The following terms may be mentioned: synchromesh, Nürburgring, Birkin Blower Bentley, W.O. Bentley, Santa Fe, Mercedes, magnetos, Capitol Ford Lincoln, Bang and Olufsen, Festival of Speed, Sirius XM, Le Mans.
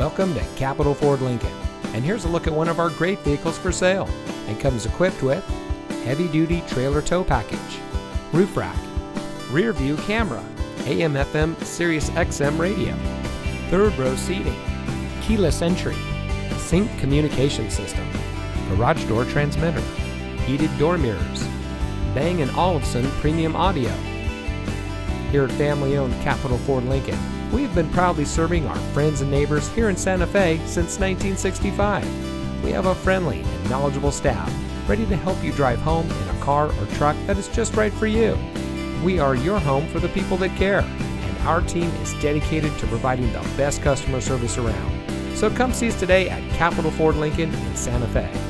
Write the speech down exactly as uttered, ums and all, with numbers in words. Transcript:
Welcome to Capitol Ford Lincoln, and here's a look at one of our great vehicles for sale. It comes equipped with heavy-duty trailer tow package, roof rack, rear view camera, A M F M Sirius X M radio, third row seating, keyless entry, sync communication system, garage door transmitter, heated door mirrors, Bang and Olufsen premium audio. Here at family-owned Capitol Ford Lincoln, we've been proudly serving our friends and neighbors here in Santa Fe since nineteen sixty-five. We have a friendly and knowledgeable staff ready to help you drive home in a car or truck that is just right for you. We are your home for the people that care, and our team is dedicated to providing the best customer service around. So come see us today at Capitol Ford Lincoln in Santa Fe.